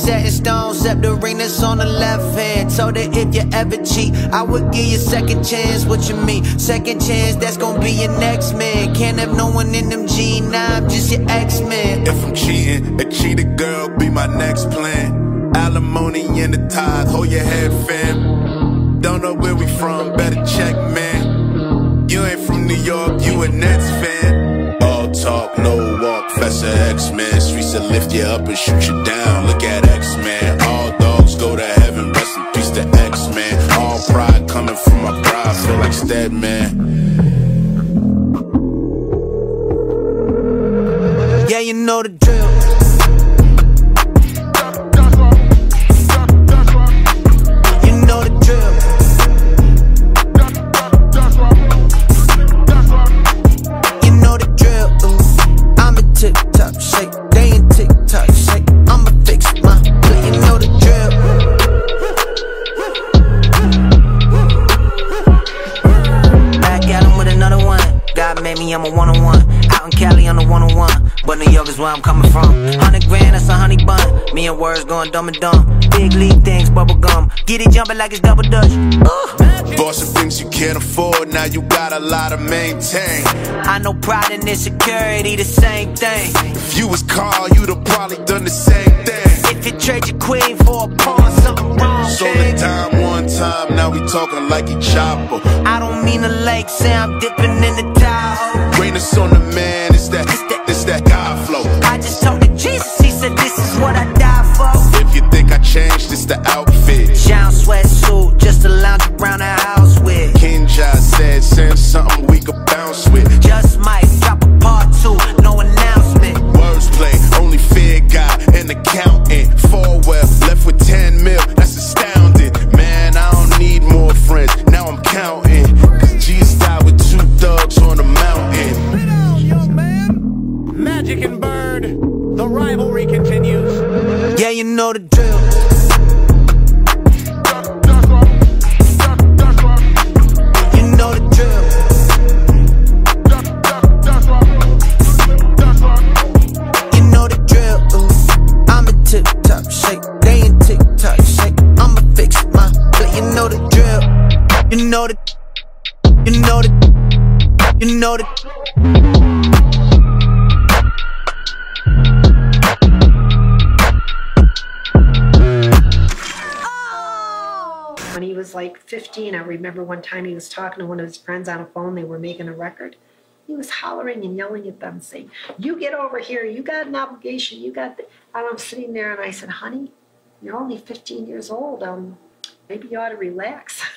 set in stone, except the ring that's on the left hand. Told her if you ever cheat, I would give you a second chance. What you mean? Second chance, that's gonna be your next man. Can't have no one in them G9, I'm just your X-Men. If I'm cheating, a cheated girl be my next plan. Alimony in the tide, hold your head, fam. Don't know where we from, better check, man. You ain't from New York, you a Nets fan. Talk, no walk, Professor X-Man. Streets will lift you up and shoot you down. Look at X-Man. All dogs go to heaven, rest in peace to X-Man. All pride coming from my pride, feel like Steadman. Yeah, you know the drill. TikTok shake, they in TikTok shake. I'ma fix my play, you know the drill. Back at him with another one. God made me, I'm a one-on-one. Out in Cali, I'm the one-on-one. But New York is where I'm coming from. 100 grand, that's a honey bun. Me and words going dumb and dumb. Big league things, bubble gum. Get it jumping like it's double dutch. Bought some things you can't afford, now you got a lot to maintain. I know pride and insecurity, the same thing. If you was Carl, you'd have probably done the same thing. If you trade your queen for a pawn, something wrong. Sold the time one time, now we talking like a chopper. I don't mean the lake, say I'm dipping in the towel. Greatness on the man, it's that God flow. I just talked to Jesus, he said this is what I die for. If you think I changed, it's the outfit. Shine sweatsuit, just to lounge around the said, send something we could bounce with. Just might drop a part 2, no announcement. Wordsplay, only fear God and accountant. 4 well, left with 10 mil, that's astounding. Man, I don't need more friends, now I'm counting. Cause Jesus died with 2 thugs on the mountain. Sit down, young man. Magic and Bird, the rivalry continues. Yeah, you know the drill. You know the When he was like 15, I remember one time he was talking to one of his friends on a phone. They were making a record. He was hollering and yelling at them, saying, "You get over here. You got an obligation. You got." And I'm sitting there and I said, "Honey, you're only 15 years old. Maybe you ought to relax."